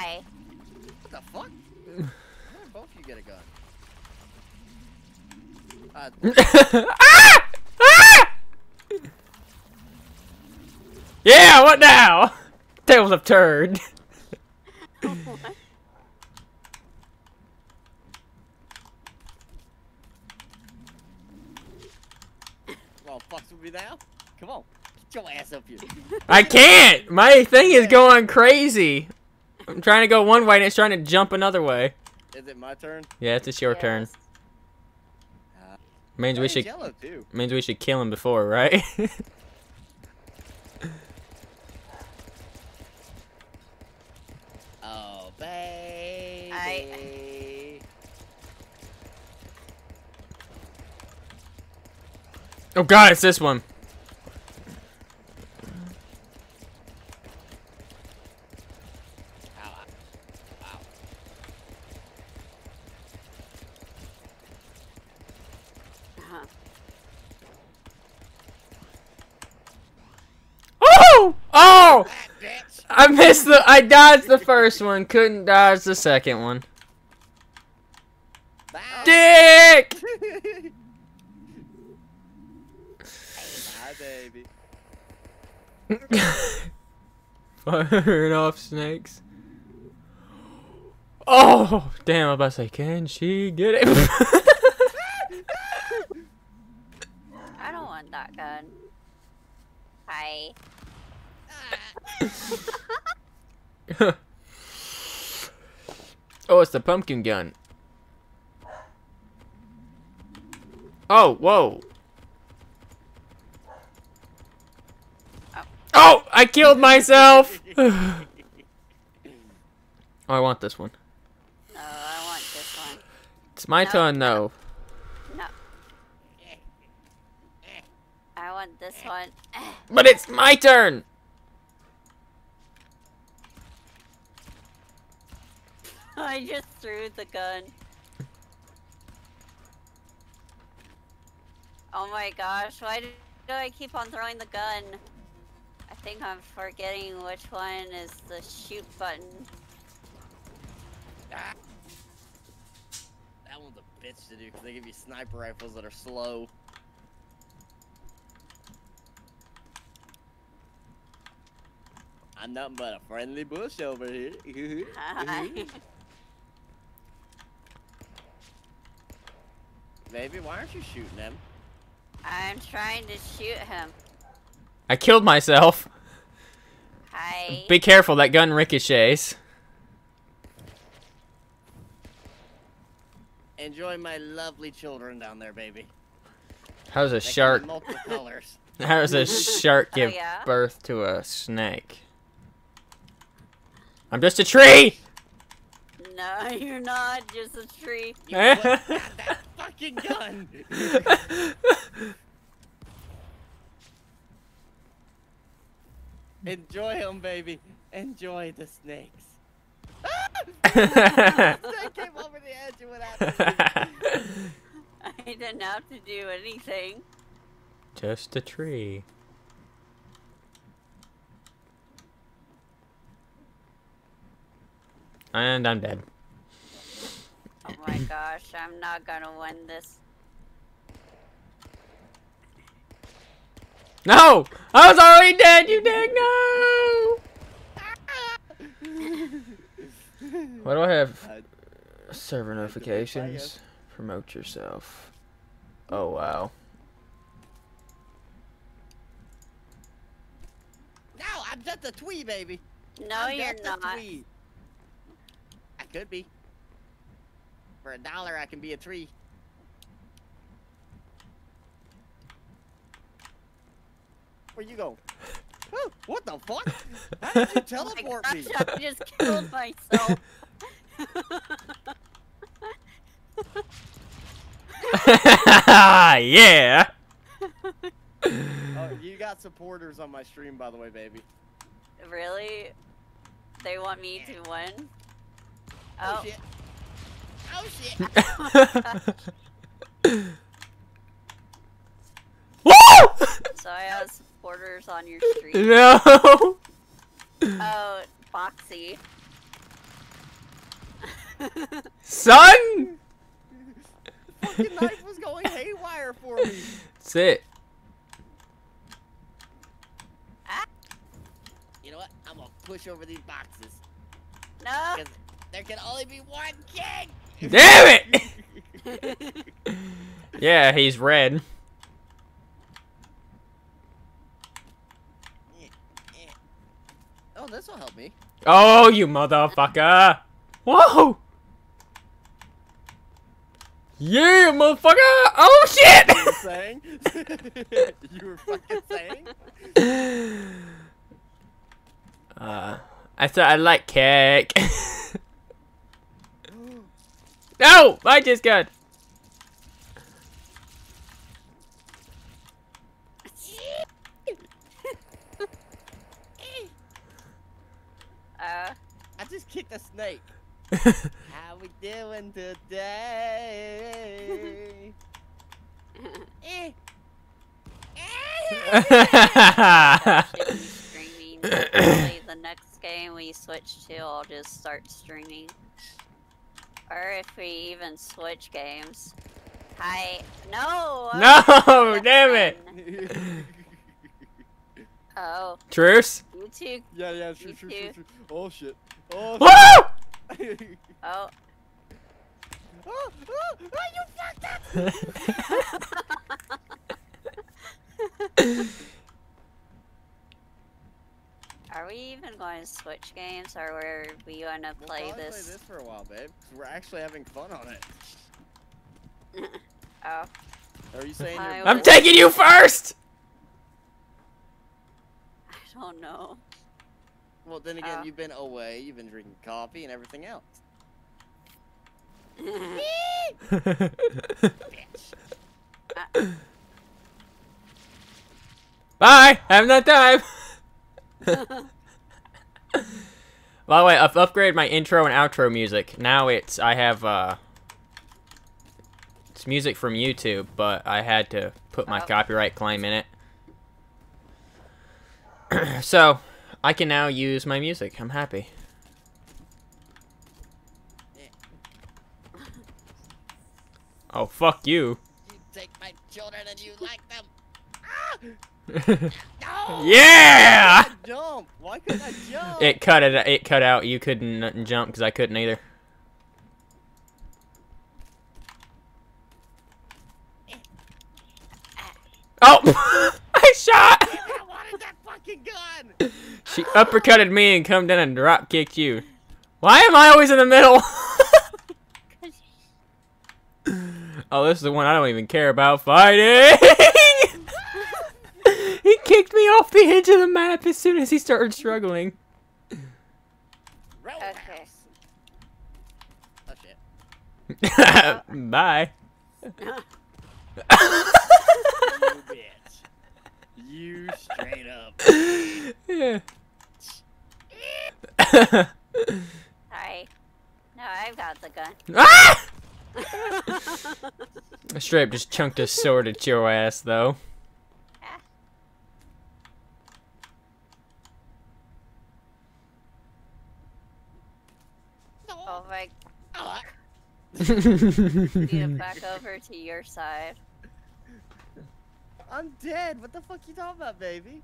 guy. What the fuck? Both of you get a gun. Ah! Ah! Yeah, what now? Tables have turned. Oh, what? Well, fucks with me now? Come on. Get your ass up here. I can't! My thing is going crazy. I'm trying to go one way and it's trying to jump another way. Is it my turn? Yeah, it's your turn. Means we should kill him before, right? Oh, baby. Oh god, it's this one. Oh! I missed the. I dodged the first one. Couldn't dodge the second one. Bye. Dick! Hi, baby. Firing off snakes. Oh! Damn, I was about to say, can she get it? I don't want that gun. Hi. Oh, it's the pumpkin gun. Oh, whoa. Oh, oh I killed myself. Oh, I want this one. No, I want this one. It's my turn, though. No. I want this one. But it's my turn. I just threw the gun. Oh my gosh, why do I keep on throwing the gun? I think I'm forgetting which one is the shoot button. Ah. That one's a bitch to do because they give you sniper rifles that are slow. I'm nothing but a friendly bush over here. Hi. Baby, why aren't you shooting him? I'm trying to shoot him. I killed myself. Hi. Be careful, that gun ricochets. Enjoy my lovely children down there, baby. How's a shark? Multiple colors. How does a shark give birth to a snake? I'm just a tree. No, you're not just a tree. You put that fucking gun. Enjoy him, baby. Enjoy the snakes. I came over the edge and went out the tree. I didn't have to do anything. Just a tree. And I'm dead. Oh my gosh, I'm not gonna win this. No! I was already dead, you dang no! What do I have? Server notifications. Promote yourself. Oh wow. No, I'm just a twee, baby. No, I'm you're not. Twee. Could be. For $1, I can be a tree. Where you go? Oh, what the fuck? How did you teleport me? I just killed myself. Yeah. Oh, you got supporters on my stream, by the way, baby. Really? They want me to win? Oh. Oh shit! Oh shit! Woo! So I have supporters on your street. No. Oh, Foxy. Son! The fucking knife was going haywire for me. That's it. You know what? I'm gonna push over these boxes. No! Because there can only be one king! Damn it! Yeah, he's red. Oh, this will help me. Oh, you motherfucker! Whoa! Yeah, motherfucker! Oh, shit! You were saying? You were fucking saying? I thought I like cake. No! I just got... I just kicked a snake. How we doing today? Should be streaming. Hopefully the next game we switch to, I'll just start streaming. Or if we even switch games. Hi. No! No! Damn it! Oh. Truce? You two. Yeah, yeah, true. Oh shit. Oh shit. Whoa! Oh. Oh, oh, oh, you fucked up! Are we even going to switch games, or are we going to play this for a while, babe? Because we're actually having fun on it. Oh. Are you saying you're... I'm taking you first! Oh no. Well, then again, you've been away. You've been drinking coffee and everything else. Bye. Have a nice time. By the way, I've upgraded my intro and outro music. Now it's it's music from YouTube, but I had to put my copyright claim in it. So, I can now use my music. I'm happy. Oh, fuck you. You take my children and you like them. Ah! No! Yeah! Why couldn't I jump? Why couldn't I jump? It cut out. You couldn't jump because I couldn't either. Oh! I shot! Gun. She uppercutted me and come down and drop kicked you. Why am I always in the middle? Oh, this is the one I don't even care about fighting. He kicked me off the edge of the map as soon as he started struggling. Okay. Oh, shit. Bye. You straight up. Yeah. Sorry. No, I've got the gun. Ah! Straight up just chunked a sword at your ass, though. Ah. Oh my God. You need to back over to your side. I'm dead. What the fuck you talking about, baby?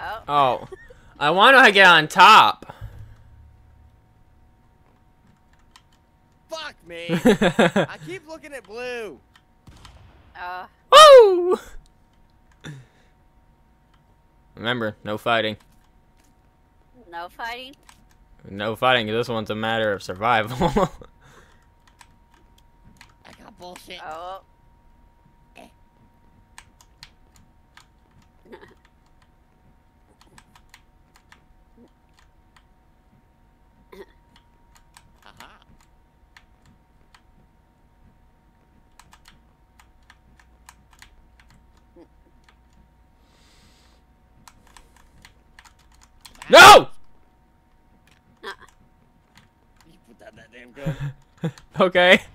Oh. Oh. I want to get on top. Fuck me. I keep looking at blue. Woo! Remember, no fighting. No fighting? No fighting. This one's a matter of survival. Bullshit. Oh. Okay. Aha. No! You put down that damn gun. Okay.